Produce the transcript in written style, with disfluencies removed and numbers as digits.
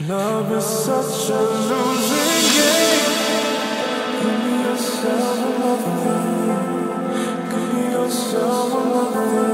Love is such a losing game. Give me yourself another thing. Give me yourself another thing.